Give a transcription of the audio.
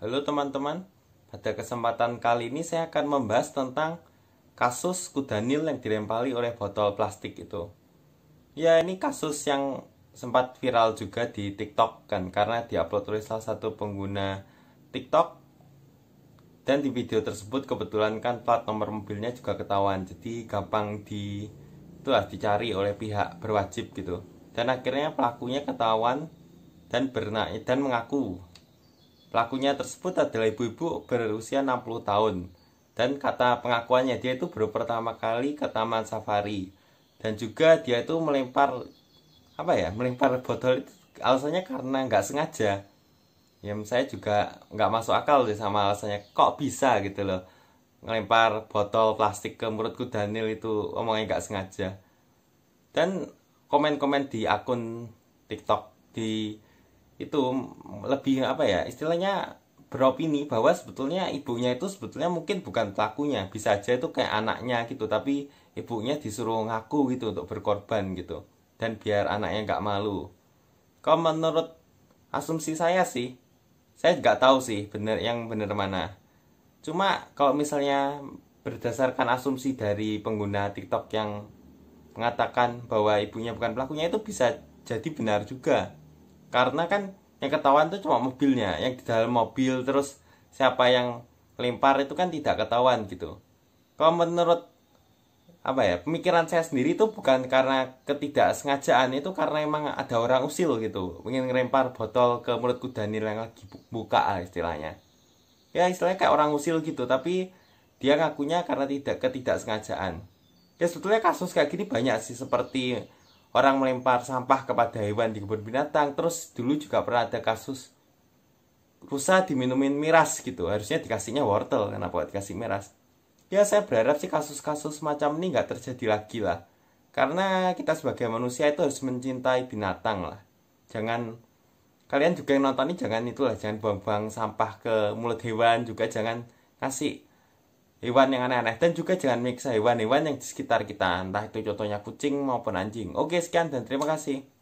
Halo teman-teman, pada kesempatan kali ini saya akan membahas tentang kasus kuda Nil yang dirempali oleh botol plastik itu. Ya, ini kasus yang sempat viral juga di TikTok kan, karena diupload oleh salah satu pengguna TikTok. Dan di video tersebut kebetulan kan plat nomor mobilnya juga ketahuan, jadi gampang dicari oleh pihak berwajib gitu. Dan akhirnya pelakunya ketahuan dan mengaku. Pelakunya tersebut adalah ibu-ibu berusia 60 tahun. Dan kata pengakuannya, dia itu baru pertama kali ke Taman Safari. Dan juga dia itu melempar botol itu, alasannya karena nggak sengaja. Ya, saya juga nggak masuk akal deh sama alasannya. Kok bisa gitu loh, ngelempar botol plastik ke mulut kuda Nil itu omongnya nggak sengaja. Dan komen-komen di akun TikTok itu lebih istilahnya beropini bahwa sebetulnya ibunya itu mungkin bukan pelakunya, bisa aja itu kayak anaknya gitu, tapi ibunya disuruh ngaku gitu untuk berkorban gitu, dan biar anaknya nggak malu. Kalau menurut asumsi saya sih, saya nggak tahu sih yang bener mana, cuma kalau misalnya berdasarkan asumsi dari pengguna TikTok yang mengatakan bahwa ibunya bukan pelakunya, itu bisa jadi benar juga. Karena kan yang ketahuan itu cuma mobilnya, yang di dalam mobil, terus siapa yang lempar itu kan tidak ketahuan gitu. Kalau menurut pemikiran saya sendiri itu bukan karena ketidaksengajaan, itu karena emang ada orang usil gitu, ingin ngelempar botol ke mulut kuda Nil yang lagi buka istilahnya. Ya istilahnya kayak orang usil gitu, tapi dia ngakunya karena ketidaksengajaan. Ya sebetulnya kasus kayak gini banyak sih, seperti orang melempar sampah kepada hewan di kebun binatang. Terus dulu juga pernah ada kasus rusa diminumin miras gitu. Harusnya dikasihnya wortel, kenapa dikasih miras? Ya saya berharap sih kasus-kasus macam ini nggak terjadi lagi lah. Karena kita sebagai manusia itu harus mencintai binatang lah. Jangan, kalian juga yang nonton ini jangan itulah, jangan buang-buang sampah ke mulut hewan. Juga jangan kasih hewan yang aneh-aneh, dan juga jangan miksa hewan-hewan yang di sekitar kita, entah itu contohnya kucing maupun anjing. Oke, sekian dan terima kasih.